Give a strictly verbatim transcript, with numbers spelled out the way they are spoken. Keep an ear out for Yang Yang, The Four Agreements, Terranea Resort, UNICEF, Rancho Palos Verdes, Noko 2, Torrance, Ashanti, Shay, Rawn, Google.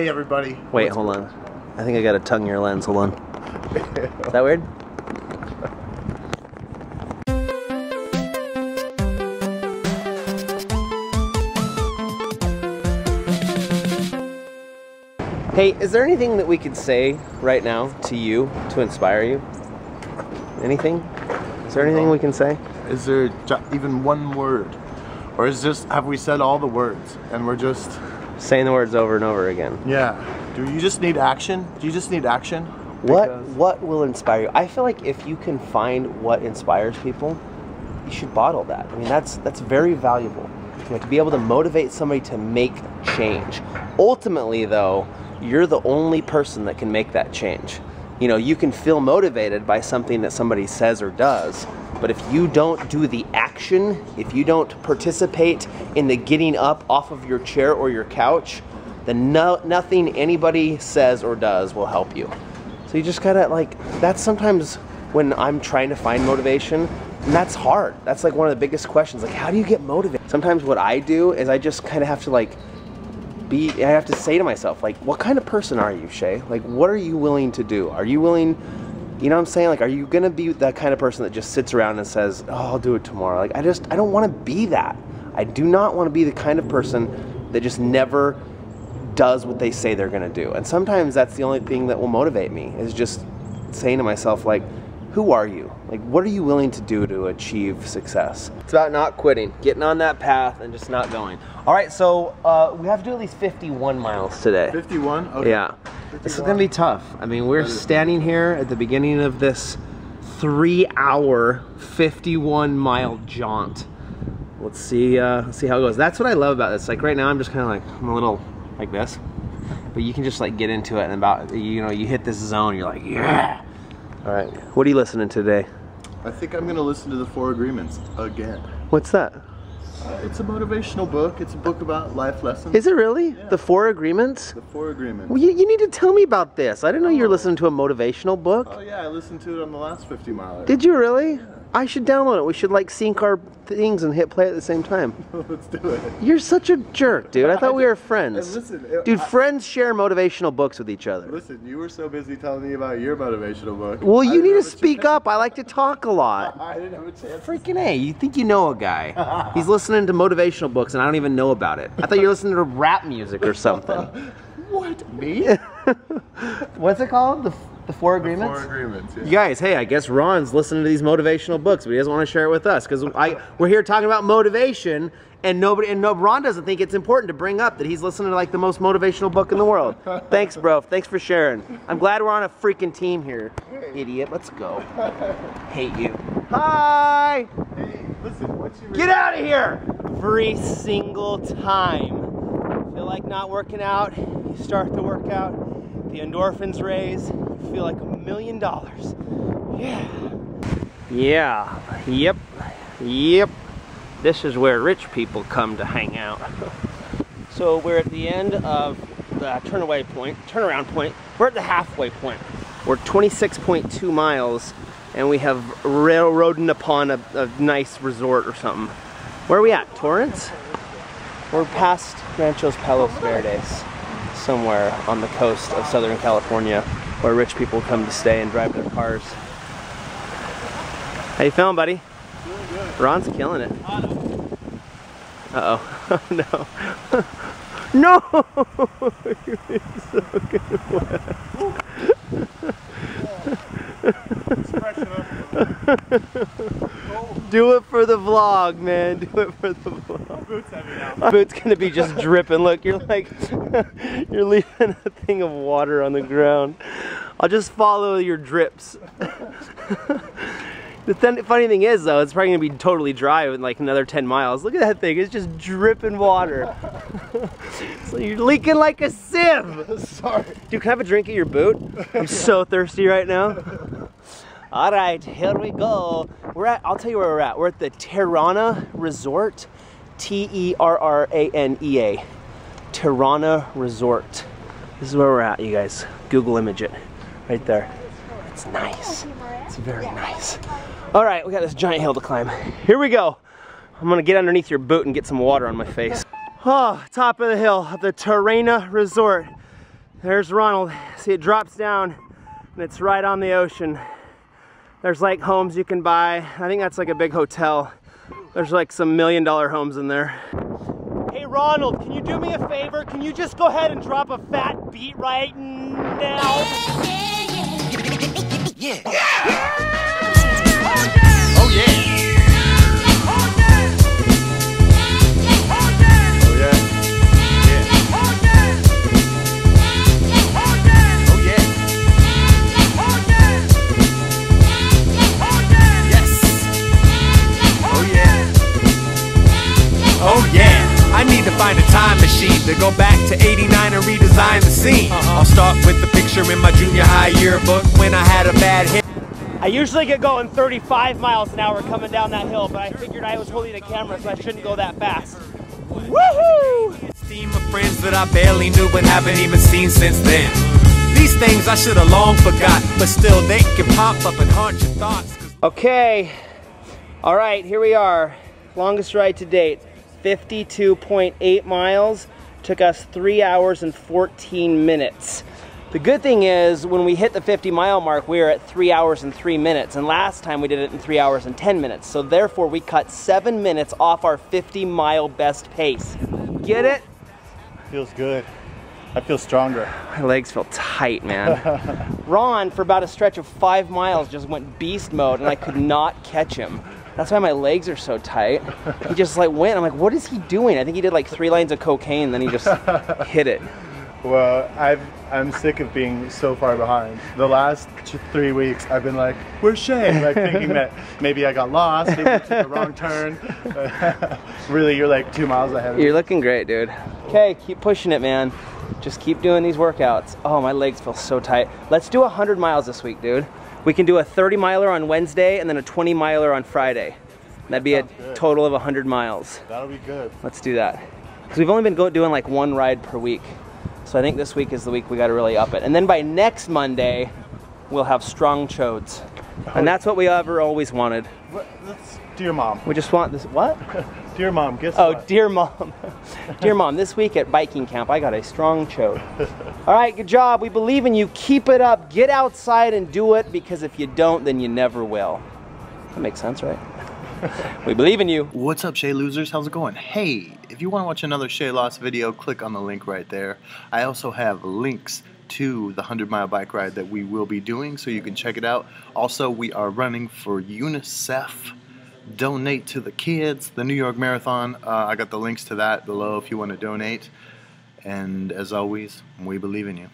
Hey everybody. Wait, What's hold on. I think I got a tongue in your lens. Hold on. Is that weird? Hey, is there anything that we could say right now to you to inspire you? Anything? Is there anything we can say? Is there even one word? Or is just, have we said all the words and we're just saying the words over and over again? Yeah. Do you just need action? Do you just need action? What because... what will inspire you? I feel like if you can find what inspires people, you should bottle that. I mean, that's that's very valuable. You know, to be able to motivate somebody to make change. Ultimately, though, you're the only person that can make that change. You know, you can feel motivated by something that somebody says or does, but if you don't do the action, if you don't participate in the getting up off of your chair or your couch, then no, nothing anybody says or does will help you. So you just gotta, like, that's sometimes when I'm trying to find motivation, and that's hard. That's like one of the biggest questions, like, how do you get motivated? Sometimes what I do is I just kind of have to like, Be, I have to say to myself, like, what kind of person are you, Shay? Like, what are you willing to do? Are you willing, you know what I'm saying? Like, are you gonna be that kind of person that just sits around and says, oh, I'll do it tomorrow? Like, I just, I don't wanna be that. I do not wanna be the kind of person that just never does what they say they're gonna do. And sometimes that's the only thing that will motivate me, is just saying to myself, like, who are you? Like, what are you willing to do to achieve success? It's about not quitting, getting on that path and just not going. All right, so uh, we have to do at least fifty-one miles today. fifty-one? Okay. Yeah. fifty-one. This is gonna be tough. I mean, we're standing here at the beginning of this three hour, fifty-one mile jaunt. Let's see, uh, let's see how it goes. That's what I love about this. Like right now, I'm just kinda like, I'm a little like this, but you can just like get into it and about, you know, you hit this zone, you're like, yeah. All right, what are you listening to today? I think I'm gonna listen to The Four Agreements again. What's that? Uh, it's a motivational book. It's a book about life lessons. Is it really? Yeah. The Four Agreements? The Four Agreements. Well, you, you need to tell me about this. I didn't know oh. you were listening to a motivational book. Oh yeah, I listened to it on the last fifty miler. Did you really? Yeah. I should download it. We should like sync our things and hit play at the same time. Let's do it. You're such a jerk, dude. I thought I we were friends. Listen, it, dude, I, friends share motivational books with each other. Listen, you were so busy telling me about your motivational book. Well, you need to speak up. I like to talk a lot. I didn't have a chance. Freaking A, you think you know a guy. He's listening to motivational books and I don't even know about it. I thought you were listening to rap music or something. What? Me? What's it called? The The Four Agreements? The Four Agreements, yeah. You guys, hey, I guess Ron's listening to these motivational books, but he doesn't want to share it with us because we're here talking about motivation, and nobody, and no, Ron doesn't think it's important to bring up that he's listening to like the most motivational book in the world. Thanks, bro. Thanks for sharing. I'm glad we're on a freaking team here. Hey. Idiot, let's go. Hate you. Hi! Hey, listen, what's your... Get out of here! Every single time. Feel like not working out, you start the workout, the endorphins raise, feel like a million dollars. Yeah. Yeah. Yep. Yep. This is where rich people come to hang out. So we're at the end of the turn away point, turnaround point. We're at the halfway point. We're twenty-six point two miles and we have railroaded upon a, a nice resort or something. Where are we at? Torrance? We're past Rancho Palos Verdes, somewhere on the coast of Southern California, where rich people come to stay and drive their cars. How you feeling, buddy? Feeling good. Ron's killing it. Uh-oh. Oh, no. No! You're so good. Do it for the vlog, man. Do it for the vlog. Boots heavy now. My boot's gonna be just dripping. Look, you're like, you're leaving a thing of water on the ground. I'll just follow your drips. The th funny thing is though, it's probably gonna be totally dry in like another ten miles. Look at that thing, it's just dripping water. So you're leaking like a sieve. Sorry. Dude, can I have a drink at your boot? I'm so thirsty right now. All right, here we go. We're at, I'll tell you where we're at. We're at the Terranea Resort. T E R R A N E A. Terranea Resort. This is where we're at, you guys. Google image it, right there. It's nice. It's very nice. All right, we got this giant hill to climb. Here we go. I'm gonna get underneath your boot and get some water on my face. Oh, top of the hill, the Terranea Resort. There's Ronald. See, it drops down and it's right on the ocean. There's like homes you can buy. I think that's like a big hotel. There's like some million dollar homes in there. Hey Ronald, can you do me a favor? Can you just go ahead and drop a fat beat right now? Yeah! Yeah! Yeah. Yeah. Oh yeah! Oh yeah! Find a time machine to go back to eighty-nine and redesign the scene. Uh-huh. I'll start with the picture in my junior high yearbook when I had a bad hit. I usually get going thirty-five miles an hour coming down that hill, but I figured I was holding a camera, so I shouldn't go that fast. Woohoo! Team of friends that I barely knew and haven't even seen since then. These things I should have long forgot, but still they can pop up and haunt your thoughts. Okay, all right, here we are. Longest ride to date. fifty-two point eight miles, took us three hours and fourteen minutes. The good thing is when we hit the fifty mile mark, we are at three hours and three minutes, and last time we did it in three hours and ten minutes. So therefore we cut seven minutes off our fifty mile best pace. Get it? Feels good. I feel stronger. My legs feel tight, man. Rawn, for about a stretch of five miles, just went beast mode and I could not catch him. That's why my legs are so tight. He just like went. I'm like, what is he doing? I think he did like three lines of cocaine, then he just hit it. Well, I've, I'm sick of being so far behind. The last two, three weeks, I've been like, where's Shay? Like thinking that maybe I got lost, maybe I took the wrong turn. Really, you're like two miles ahead of me. You're looking great, dude. Okay, keep pushing it, man. Just keep doing these workouts. Oh, my legs feel so tight. Let's do one hundred miles this week, dude. We can do a thirty miler on Wednesday and then a twenty miler on Friday. That'd be Sounds a good. total of one hundred miles. That'll be good. Let's do that. Because we've only been go doing like one ride per week. So I think this week is the week we got to really up it. And then by next Monday, we'll have strong chodes. And that's what we ever always wanted. What? That's Dear Mom. We just want this, what? Dear Mom, guess oh, what? Oh, Dear Mom. Dear Mom, this week at biking camp, I got a strong chode. All right, good job. We believe in you. Keep it up. Get outside and do it, because if you don't, then you never will. That makes sense, right? We believe in you. What's up, Shay losers? How's it going? Hey, if you want to watch another Shay Lost video, click on the link right there. I also have links to the one hundred mile bike ride that we will be doing, so you can check it out. Also, we are running for UNICEF. Donate to the kids, the New York Marathon. Uh, I got the links to that below if you want to donate. And as always, we believe in you.